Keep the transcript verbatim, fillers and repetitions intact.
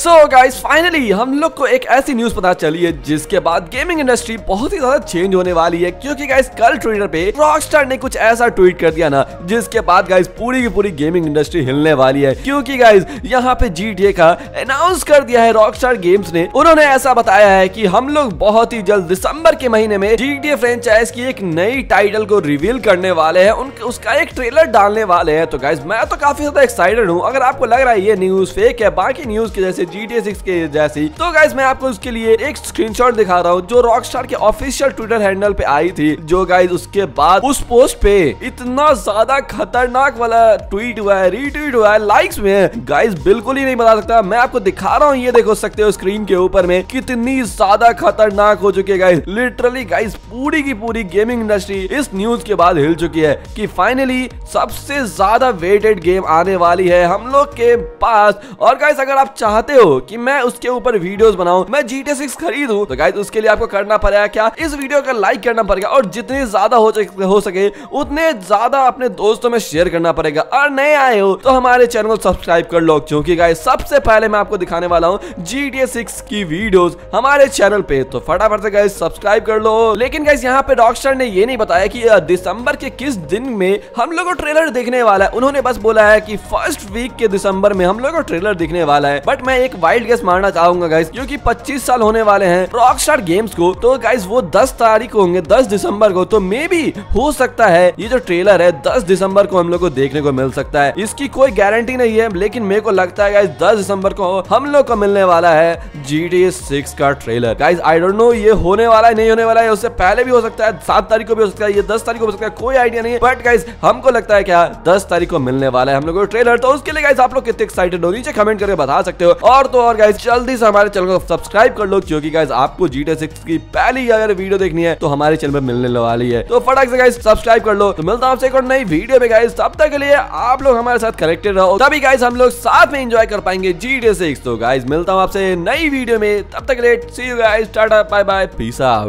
So guys finally हम लोग को एक ऐसी न्यूज पता चली है जिसके बाद गेमिंग इंडस्ट्री बहुत ही ज्यादा चेंज होने वाली है, क्योंकि गाइस कल ट्विटर पे रॉकस्टार ने कुछ ऐसा ट्वीट कर दिया ना जिसके बाद गाइस पूरी की पूरी गेमिंग इंडस्ट्री हिलने वाली है, क्योंकि गाइस यहाँ पे जीटीए का अनाउंस कर दिया है रॉकस्टार गेम्स ने। उन्होंने ऐसा बताया है कि हम लोग बहुत ही जल्द दिसंबर के महीने में जीटीए फ्रेंचाइज की एक नई टाइटल को रिवील करने वाले है, उसका एक ट्रेलर डालने वाले है। तो गाइस मैं तो काफी ज्यादा एक्साइटेड हूँ। अगर आपको लग रहा है ये न्यूज फेक है बाकी न्यूज के जैसे जीटीए सिक्स के जैसी, तो गाइस मैं आपको उसके लिए एक स्क्रीनशॉट दिखा रहा हूँ जो रॉकस्टार के ऑफिशियल ट्विटर हैंडल पे आई थी, जो गाइस उसके बाद उस पोस्ट पे इतना ज्यादा खतरनाक वाला ट्वीट हुआ है, रीट्वीट हुआ है, लाइक्स हुए हैं, गाइस बिल्कुल ही नहीं बता सकता। मैं आपको दिखा रहा हूँ, ये देखो सकते हो स्क्रीन के ऊपर में कितनी ज्यादा खतरनाक हो चुकी है गाइस। लिटरली गाइस पूरी की पूरी गेमिंग इंडस्ट्री इस न्यूज के बाद हिल चुकी है कि फाइनली सबसे ज्यादा वेटेड गेम आने वाली है हम लोग के पास। और गाइस अगर आप चाहते हो कि मैं उसके ऊपर वीडियोस बनाऊं, मैं जीटीए सिक्स खरीदूं, तो गाइस उसके लिए आपको करना पड़ेगा क्या, इस वीडियो का लाइक करना पड़ेगा और जितने ज्यादा हो, हो सके उतने ज्यादा अपने दोस्तों में शेयर करना पड़ेगा। और नए आए हो तो हमारे चैनल को सब्सक्राइब कर लो, क्योंकि गाइस सबसे पहले मैं आपको दिखाने वाला हूँ जीटीए सिक्स की वीडियोस हमारे चैनल पे, तो फटाफट से गाइस सब्सक्राइब कर लो। लेकिन गाइस यहाँ पे रॉकस्टार ने ये नहीं बताया कि दिसंबर के किस दिन में हम लोग को ट्रेलर देखने वाला है। उन्होंने बस बोला है कि फर्स्ट वीक के दिसंबर में हम लोग को ट्रेलर दिखने वाला है, बट मैं एक वाइल्ड गेस मारना चाहूंगा गाइस, क्योंकि पच्चीस साल होने वाले हैं रॉकस्टार गेम्स को, तो गाइस वो दस तारीख को होंगे, दस दिसंबर को। तो मे बी हो सकता है ये जो ट्रेलर है दस दिसंबर को हम लोग को देखने को मिल सकता है, इसकी कोई गारंटी नहीं है, लेकिन मेरे को लगता है गाइस दस दिसंबर को हम लोग को मिलने वाला है जीटीए सिक्स का trailer. Guys I don't know ये होने वाला है नहीं होने वाला है, उससे पहले भी हो सकता है, सात तारीख को भी हो सकता है, ये दस तारीख को हो सकता है, कोई आइडिया नहीं है, बट गाइस हमको लगता है क्या दस तारीख को मिलने वाला है हम लोग को ट्रेलर। तो उसके लिए गाइस आप लोग कितने एक्साइटेड हो नीचे कमेंट करके बता सकते हो। और तो और गाइस जल्दी से हमारे चैनल को सब्सक्राइब कर लो, क्योंकि गाइस आपको जीटीए सिक्स की पहली अगर वीडियो देखनी है तो हमारे चैनल पे मिलने वाली है, तो फटाक से गाइस सब्सक्राइब कर लो। तो मिलता हूं आपसे एक और नई वीडियो में गाइस, तब तक के लिए आप लोग हमारे साथ कनेक्टेड रहो, तभी गाइस हम लोग साथ में एंजॉय कर पाएंगे जीटीए सिक्स। तो गाइस मिलता हूं आपसे नई वीडियो में, तब तक के लिए see you guys, tata, bye bye, peace out.